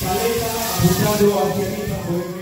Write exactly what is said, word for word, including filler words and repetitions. Paleta, apuntando hacia mí,